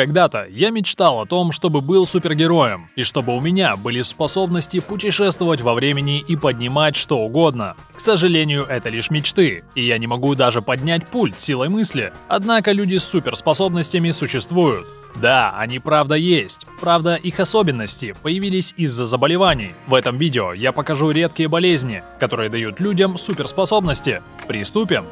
Когда-то я мечтал о том, чтобы был супергероем, и чтобы у меня были способности путешествовать во времени и поднимать что угодно. К сожалению, это лишь мечты, и я не могу даже поднять пульт силой мысли. Однако люди с суперспособностями существуют. Да, они правда есть. Правда, их особенности появились из-за заболеваний. В этом видео я покажу редкие болезни, которые дают людям суперспособности. Приступим!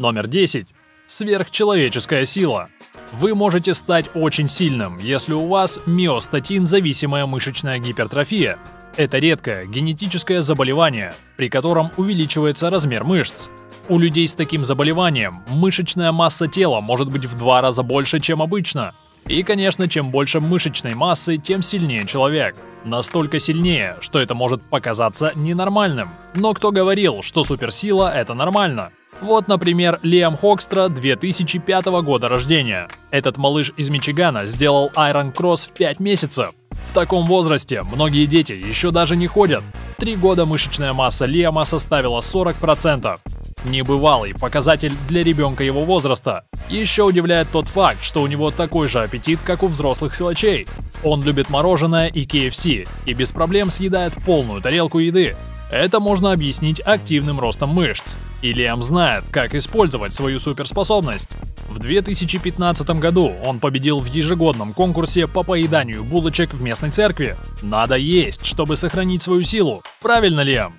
Номер 10. Сверхчеловеческая сила. Вы можете стать очень сильным, если у вас миостатин-зависимая мышечная гипертрофия. Это редкое генетическое заболевание, при котором увеличивается размер мышц. У людей с таким заболеванием мышечная масса тела может быть в 2 раза больше, чем обычно. И, конечно, чем больше мышечной массы, тем сильнее человек. Настолько сильнее, что это может показаться ненормальным. Но кто говорил, что суперсила – это нормально? Вот, например, Лиам Хокстра 2005 года рождения. Этот малыш из Мичигана сделал Iron Cross в 5 месяцев. В таком возрасте многие дети еще даже не ходят. 3 года мышечная масса Лиама составила 40%. Небывалый показатель для ребенка его возраста. Еще удивляет тот факт, что у него такой же аппетит, как у взрослых силачей. Он любит мороженое и KFC и без проблем съедает полную тарелку еды. Это можно объяснить активным ростом мышц. И Лиам знает, как использовать свою суперспособность. В 2015 году он победил в ежегодном конкурсе по поеданию булочек в местной церкви. Надо есть, чтобы сохранить свою силу. Правильно, Лиам?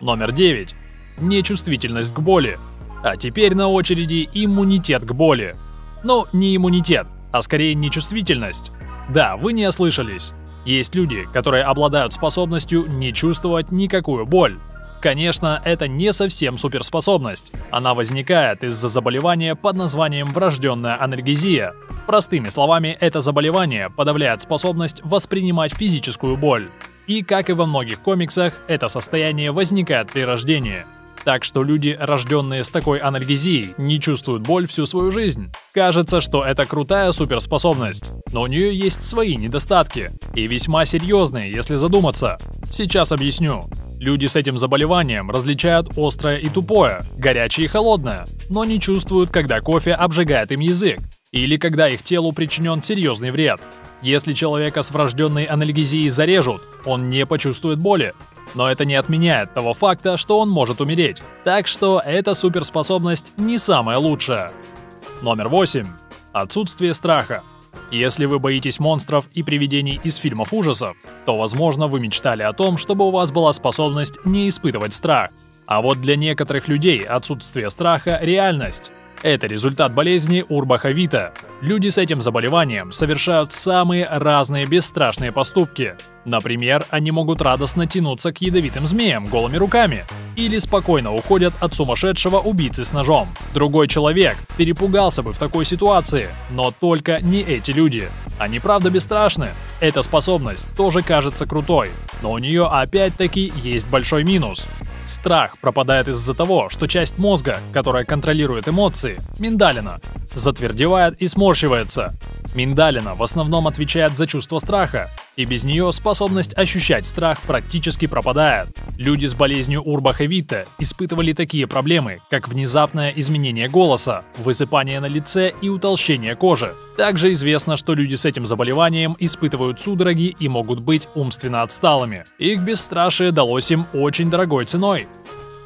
Номер 9. Нечувствительность к боли. А теперь на очереди иммунитет к боли. Ну, не иммунитет, а скорее нечувствительность. Да, вы не ослышались. Есть люди, которые обладают способностью не чувствовать никакую боль. Конечно, это не совсем суперспособность. Она возникает из-за заболевания под названием врожденная анальгезия. Простыми словами, это заболевание подавляет способность воспринимать физическую боль. И, как и во многих комиксах, это состояние возникает при рождении. Так что люди, рожденные с такой анальгезией, не чувствуют боль всю свою жизнь. Кажется, что это крутая суперспособность, но у нее есть свои недостатки. И весьма серьезные, если задуматься. Сейчас объясню. Люди с этим заболеванием различают острое и тупое, горячее и холодное, но не чувствуют, когда кофе обжигает им язык или когда их телу причинен серьезный вред. Если человека с врожденной анальгезией зарежут, он не почувствует боли. Но это не отменяет того факта, что он может умереть. Так что эта суперспособность не самая лучшая. Номер 8. Отсутствие страха. Если вы боитесь монстров и привидений из фильмов ужасов, то, возможно, вы мечтали о том, чтобы у вас была способность не испытывать страх. А вот для некоторых людей отсутствие страха – реальность. Это результат болезни Урбаха Вита. Люди с этим заболеванием совершают самые разные бесстрашные поступки. Например, они могут радостно тянуться к ядовитым змеям голыми руками или спокойно уходят от сумасшедшего убийцы с ножом. Другой человек перепугался бы в такой ситуации, но только не эти люди. Они правда бесстрашны. Эта способность тоже кажется крутой, но у нее опять-таки есть большой минус. Страх пропадает из-за того, что часть мозга, которая контролирует эмоции, миндалина, затвердевает и сморщивается. Миндалина в основном отвечает за чувство страха, и без нее способность ощущать страх практически пропадает. Люди с болезнью Урбаха Витта испытывали такие проблемы, как внезапное изменение голоса, высыпание на лице и утолщение кожи. Также известно, что люди с этим заболеванием испытывают судороги и могут быть умственно отсталыми. Их бесстрашие далось им очень дорогой ценой.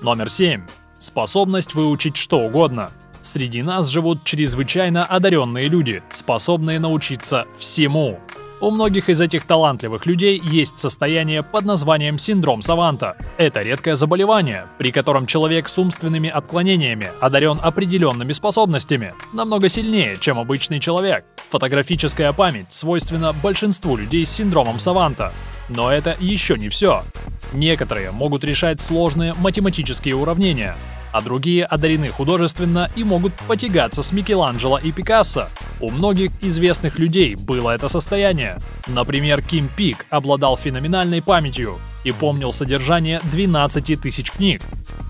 Номер 7. Способность выучить что угодно. Среди нас живут чрезвычайно одаренные люди, способные научиться всему. У многих из этих талантливых людей есть состояние под названием синдром Саванта. Это редкое заболевание, при котором человек с умственными отклонениями одарен определенными способностями, намного сильнее, чем обычный человек. Фотографическая память свойственна большинству людей с синдромом Саванта. Но это еще не все. Некоторые могут решать сложные математические уравнения, а другие одарены художественно и могут потягаться с Микеланджело и Пикассо. У многих известных людей было это состояние. Например, Ким Пик обладал феноменальной памятью и помнил содержание 12 тысяч книг.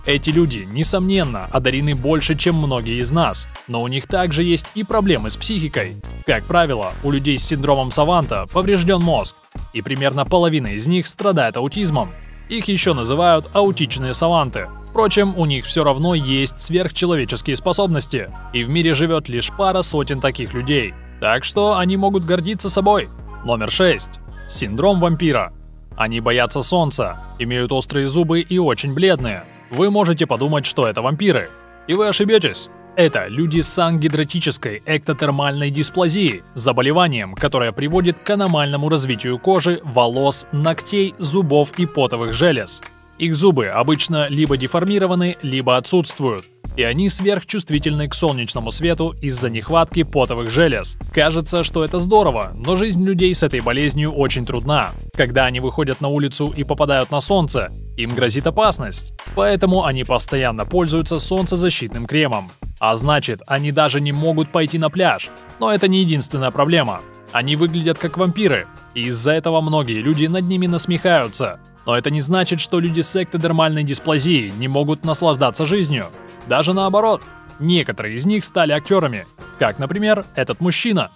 Эти люди, несомненно, одарены больше, чем многие из нас, но у них также есть и проблемы с психикой. Как правило, у людей с синдромом Саванта поврежден мозг, и примерно половина из них страдает аутизмом. Их еще называют аутичные саванты. Впрочем, у них все равно есть сверхчеловеческие способности, и в мире живет лишь пара сотен таких людей. Так что они могут гордиться собой. Номер 6. Синдром вампира. Они боятся солнца, имеют острые зубы и очень бледные. Вы можете подумать, что это вампиры. И вы ошибетесь. Это люди с ангидротической эктотермальной дисплазией, заболеванием, которое приводит к аномальному развитию кожи, волос, ногтей, зубов и потовых желез. Их зубы обычно либо деформированы, либо отсутствуют, и они сверхчувствительны к солнечному свету из-за нехватки потовых желез. Кажется, что это здорово, но жизнь людей с этой болезнью очень трудна. Когда они выходят на улицу и попадают на солнце, им грозит опасность, поэтому они постоянно пользуются солнцезащитным кремом. А значит, они даже не могут пойти на пляж. Но это не единственная проблема. Они выглядят как вампиры, и из-за этого многие люди над ними насмехаются. Но это не значит, что люди с эктодермальной дисплазией не могут наслаждаться жизнью. Даже наоборот, некоторые из них стали актерами, как, например, этот мужчина.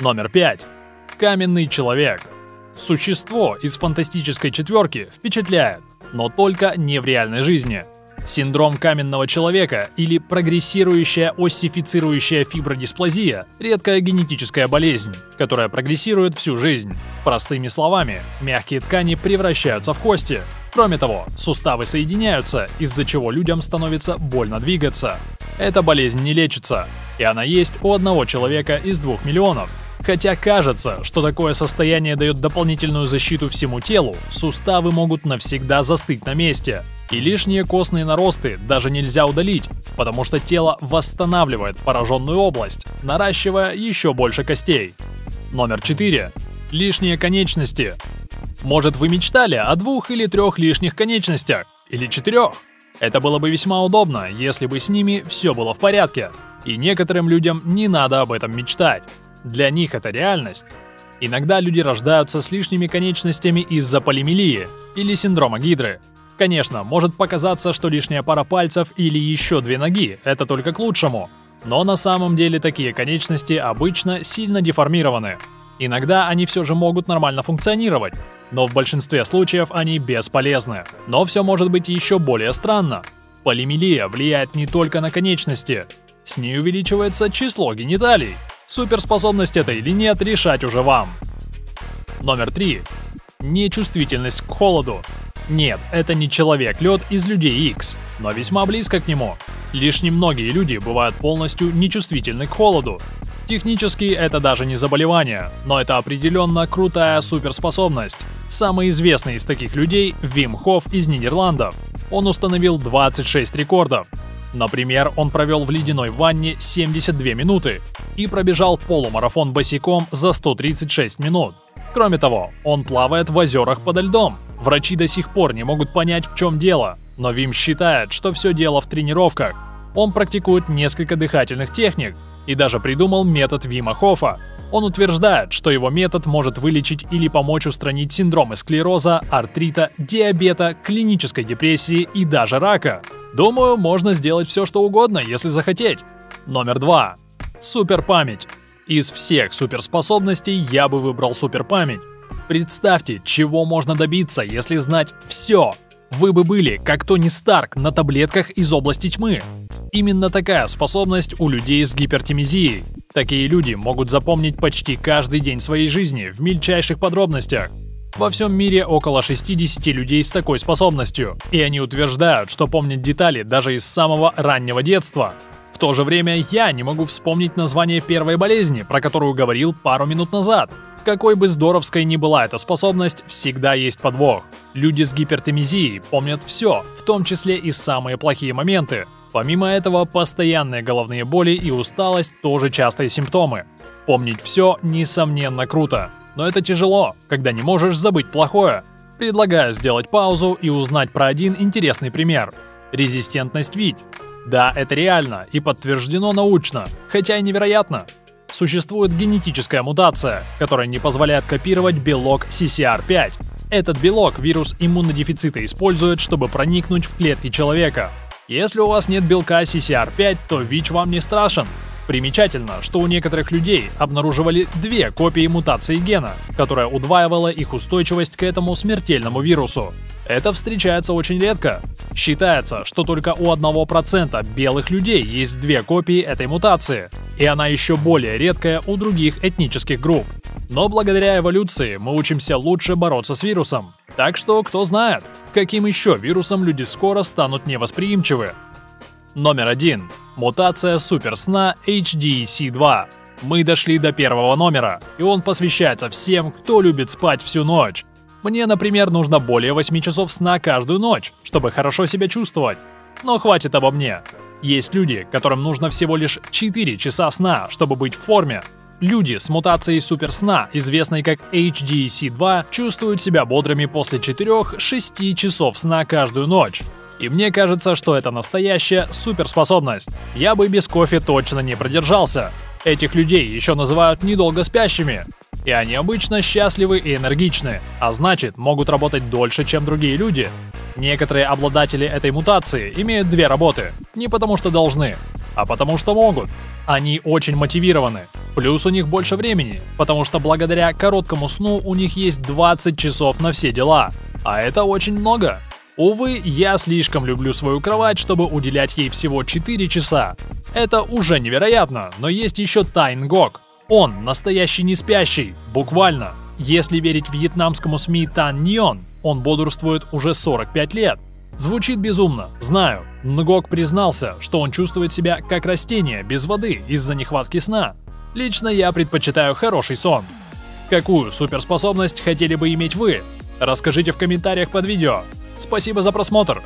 Номер 5. Каменный человек. Существо из фантастической четверки впечатляет, но только не в реальной жизни. Синдром каменного человека или прогрессирующая оссифицирующая фибродисплазия – редкая генетическая болезнь, которая прогрессирует всю жизнь. Простыми словами, мягкие ткани превращаются в кости. Кроме того, суставы соединяются, из-за чего людям становится больно двигаться. Эта болезнь не лечится, и она есть у одного человека из 2 миллионов. Хотя кажется, что такое состояние дает дополнительную защиту всему телу, суставы могут навсегда застыть на месте. И лишние костные наросты даже нельзя удалить, потому что тело восстанавливает пораженную область, наращивая еще больше костей. Номер 4. Лишние конечности. Может, вы мечтали о 2 или 3 лишних конечностях? Или 4? Это было бы весьма удобно, если бы с ними все было в порядке. И некоторым людям не надо об этом мечтать. Для них это реальность. Иногда люди рождаются с лишними конечностями из-за полимелии или синдрома гидры. Конечно, может показаться, что лишняя пара пальцев или еще 2 ноги – это только к лучшему. Но на самом деле такие конечности обычно сильно деформированы. Иногда они все же могут нормально функционировать, но в большинстве случаев они бесполезны. Но все может быть еще более странно. Полимелия влияет не только на конечности. С ней увеличивается число гениталий. Суперспособность это или нет, решать уже вам. Номер 3. Нечувствительность к холоду. Нет, это не человек-лед из людей X, но весьма близко к нему. Лишь немногие люди бывают полностью нечувствительны к холоду. Технически это даже не заболевание, но это определенно крутая суперспособность. Самый известный из таких людей – Вим Хоф из Нидерландов. Он установил 26 рекордов. Например, он провел в ледяной ванне 72 минуты и пробежал полумарафон босиком за 136 минут. Кроме того, он плавает в озерах подо льдом. Врачи до сих пор не могут понять, в чем дело, но Вим считает, что все дело в тренировках. Он практикует несколько дыхательных техник и даже придумал метод Вима Хофа. Он утверждает, что его метод может вылечить или помочь устранить синдромы склероза, артрита, диабета, клинической депрессии и даже рака. Думаю, можно сделать все, что угодно, если захотеть. Номер 2. Суперпамять. Из всех суперспособностей я бы выбрал суперпамять. Представьте, чего можно добиться, если знать все. Вы бы были, как Тони Старк, на таблетках из области тьмы. Именно такая способность у людей с гипертимезией. Такие люди могут запомнить почти каждый день своей жизни в мельчайших подробностях. Во всем мире около 60 людей с такой способностью, и они утверждают, что помнят детали даже из самого раннего детства. В то же время я не могу вспомнить название первой болезни, про которую говорил пару минут назад. Какой бы здоровской ни была эта способность, всегда есть подвох. Люди с гипертимезией помнят все, в том числе и самые плохие моменты. Помимо этого, постоянные головные боли и усталость тоже частые симптомы. Помнить все, несомненно, круто. Но это тяжело, когда не можешь забыть плохое. Предлагаю сделать паузу и узнать про один интересный пример. Резистентность ВИЧ. Да, это реально и подтверждено научно, хотя и невероятно. Существует генетическая мутация, которая не позволяет копировать белок CCR5. Этот белок вирус иммунодефицита использует, чтобы проникнуть в клетки человека. Если у вас нет белка CCR5, то ВИЧ вам не страшен. Примечательно, что у некоторых людей обнаруживали 2 копии мутации гена, которая удваивала их устойчивость к этому смертельному вирусу. Это встречается очень редко. Считается, что только у 1% белых людей есть две копии этой мутации, и она еще более редкая у других этнических групп. Но благодаря эволюции мы учимся лучше бороться с вирусом. Так что кто знает, каким еще вирусом люди скоро станут невосприимчивы. Номер 1. Мутация суперсна HDC2. Мы дошли до первого номера, и он посвящается всем, кто любит спать всю ночь. Мне, например, нужно более 8 часов сна каждую ночь, чтобы хорошо себя чувствовать. Но хватит обо мне. Есть люди, которым нужно всего лишь 4 часа сна, чтобы быть в форме. Люди с мутацией суперсна, известной как HDC2, чувствуют себя бодрыми после 4-6 часов сна каждую ночь. И мне кажется, что это настоящая суперспособность. Я бы без кофе точно не продержался. Этих людей еще называют недолго спящими. И они обычно счастливы и энергичны, а значит, могут работать дольше, чем другие люди. Некоторые обладатели этой мутации имеют две работы. Не потому что должны, а потому что могут. Они очень мотивированы. Плюс у них больше времени, потому что благодаря короткому сну у них есть 20 часов на все дела. А это очень много. Увы, я слишком люблю свою кровать, чтобы уделять ей всего 4 часа. Это уже невероятно, но есть еще Тайн Гок. Он настоящий не спящий, буквально. Если верить вьетнамскому СМИ Тан Ньон, он бодрствует уже 45 лет. Звучит безумно, знаю. Нгок признался, что он чувствует себя как растение без воды из-за нехватки сна. Лично я предпочитаю хороший сон. Какую суперспособность хотели бы иметь вы? Расскажите в комментариях под видео. Спасибо за просмотр!